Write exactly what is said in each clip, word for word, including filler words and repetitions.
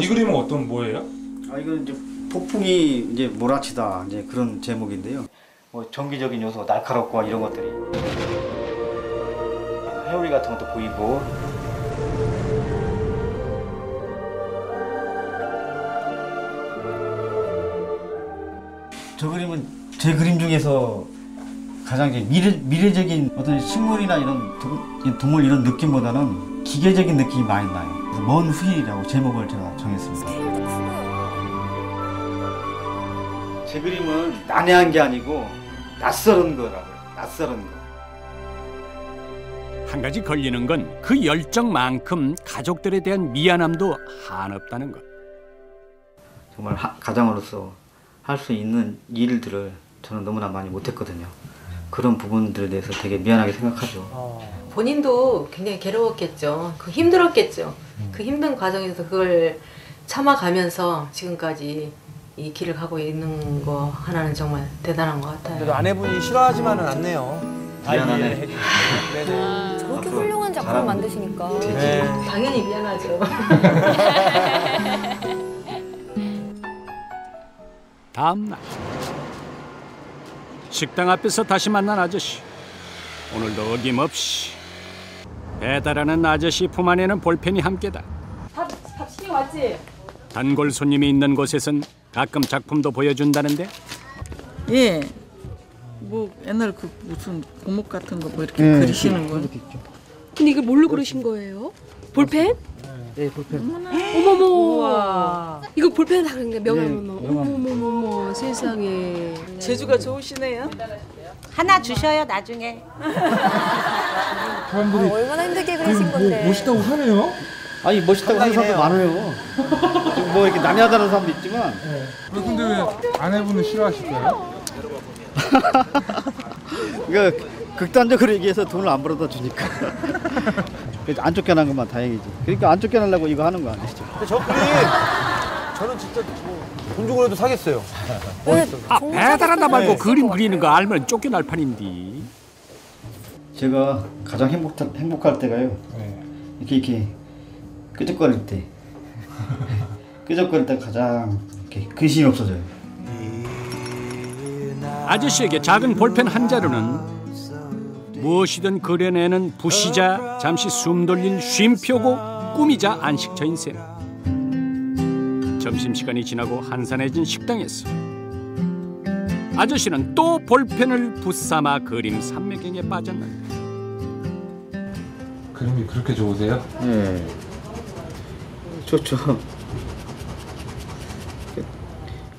이 그림은 어떤 뭐예요? 아 이건 이제 폭풍이 이제 몰아치다 이제 그런 제목인데요. 뭐 전기적인 요소, 날카롭고 이런 것들이 회오리 같은 것도 보이고. 저 그림은 제 그림 중에서 가장 이제 미래, 미래적인 어떤 식물이나 이런 도, 동물 이런 느낌보다는 기계적인 느낌이 많이 나요. 그래서 먼 후일이라고 제목을 제가 정했습니다. 제 그림은 난해한 게 아니고 낯설은 거라고요. 낯설은 거. 한 가지 걸리는 건 그 열정만큼 가족들에 대한 미안함도 한없다는 것. 정말 하, 가장으로서 할 수 있는 일들을 저는 너무나 많이 못했거든요. 그런 부분들에 대해서 되게 미안하게 생각하죠. 본인도 굉장히 괴로웠겠죠. 그 힘들었겠죠. 그 힘든 과정에서 그걸 참아가면서 지금까지 이 길을 가고 있는 거 하나는 정말 대단한 것 같아요. 그래도 아내분이 싫어하지만은 않네요. 미안하네. 아, 저렇게 훌륭한 작품을 만드시니까. 네. 당연히 미안하죠. 다음 날 식당 앞에서 다시 만난 아저씨. 오늘도 어김없이 배달하는 아저씨 품 안에는 볼펜이 함께다. 밥, 밥 시켜 왔지? 단골 손님이 있는 곳에선 가끔 작품도 보여준다는데? 예. 뭐 옛날 그 무슨 고목 같은 거 뭐 이렇게 네, 그리시는 거예요. 근데 이걸 뭘로 그리신 거예요? 볼펜? 네, 볼펜. 어머머. 우와. 이거 볼펜 다 그린 거야. 명함. 어머머머머. 세상에. 재주가 좋으시네요. 하나 주셔요 나중에. 사람들이 아, 얼마나 힘들게 그리신 건데. 뭐, 멋있다고 하네요. 아니 멋있다고 하는 사람도 많아요. 뭐 이렇게 난해하다는 사람도 있지만. 네. 근데 왜 아내분은 싫어하실까요? 그러니까 극단적으로 얘기해서 돈을 안 벌어다 주니까. 안 쫓겨난 것만 다행이지. 그러니까 안 쫓겨나려고 이거 하는 거 아니죠? 근데 저 그림 저는 진짜 돈 주고라도 사겠어요. 아, 배달한다 말고 네. 그림 그리는 거 알면 쫓겨날 판인데. 제가 가장 행복 행복할 때가요. 네. 이렇게 이렇게 끄적거릴 때, 끄적거릴 때 가장 이렇게 근심이 없어져요. 아저씨에게 작은 볼펜 한 자루는. 무엇이든 그려내는 부시자, 잠시 숨 돌릴 쉼표고 꾸미자 안식처인 셈. 점심시간이 지나고 한산해진 식당에서 아저씨는 또 볼펜을 붙삼아 그림 삼매경에 빠졌는데. 그림이 그렇게 좋으세요? 네. 좋죠. 그,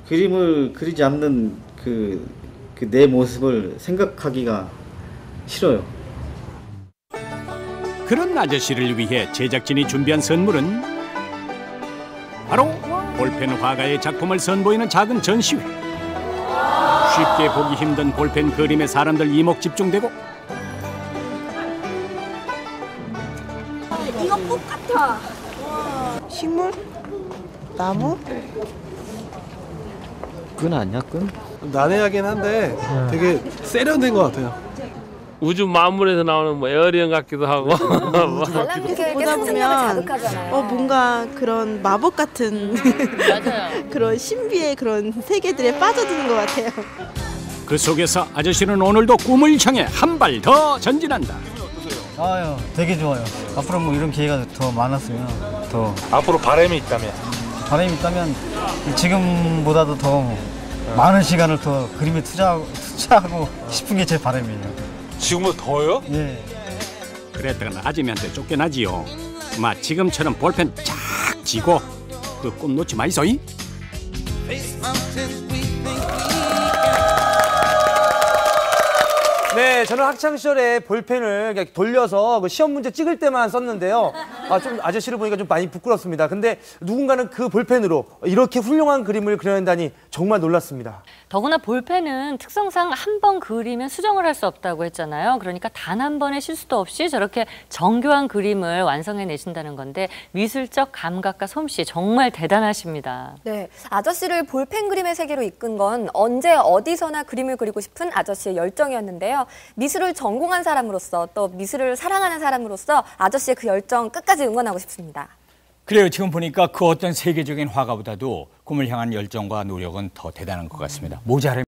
그림을 그리지 않는 그, 그 내 모습을 생각하기가 싫어요. 그런 아저씨를 위해 제작진이 준비한 선물은 바로 볼펜 화가의 작품을 선보이는 작은 전시회. 쉽게 보기 힘든 볼펜 그림에 사람들 이목 집중되고. 이거 꽃 같아. 식물? 나무? 끈 아니야 끈? 난해하긴 한데 되게 세련된 것 같아요. 우주 만물에서 나오는 뭐 에어리언 같기도 하고. 보다 보면 어 뭔가 그런 마법 같은 그런 신비의 그런 세계들에 빠져드는 것 같아요. 그 속에서 아저씨는 오늘도 꿈을 향해 한 발 더 전진한다. 아유, 되게 좋아요. 앞으로 뭐 이런 기회가 더 많았으면 더. 앞으로 바람이 있다면. 바람이 있다면 지금보다도 더 네. 많은 시간을 더 그림에 투자 투자하고 싶은 게 제 바람이에요. 지금보다 더요? 네. 그랬다가 아재미한테 쫓겨나지요. 마 지금처럼 볼펜 쫙 쥐고 그 꿈 놓지 마이소이. 네, 저는 학창 시절에 볼펜을 그냥 돌려서 그 시험 문제 찍을 때만 썼는데요. 아, 좀 아저씨를 보니까 좀 많이 부끄럽습니다. 근데 누군가는 그 볼펜으로 이렇게 훌륭한 그림을 그려낸다니 정말 놀랐습니다. 더구나 볼펜은 특성상 한 번 그리면 수정을 할 수 없다고 했잖아요. 그러니까 단 한 번의 실수도 없이 저렇게 정교한 그림을 완성해내신다는 건데 미술적 감각과 솜씨 정말 대단하십니다. 네, 아저씨를 볼펜 그림의 세계로 이끈 건 언제 어디서나 그림을 그리고 싶은 아저씨의 열정이었는데요. 미술을 전공한 사람으로서 또 미술을 사랑하는 사람으로서 아저씨의 그 열정 끝까지 응원하고 싶습니다. 그래요. 지금 보니까 그 어떤 세계적인 화가보다도 꿈을 향한 열정과 노력은 더 대단한 것 같습니다. 모자람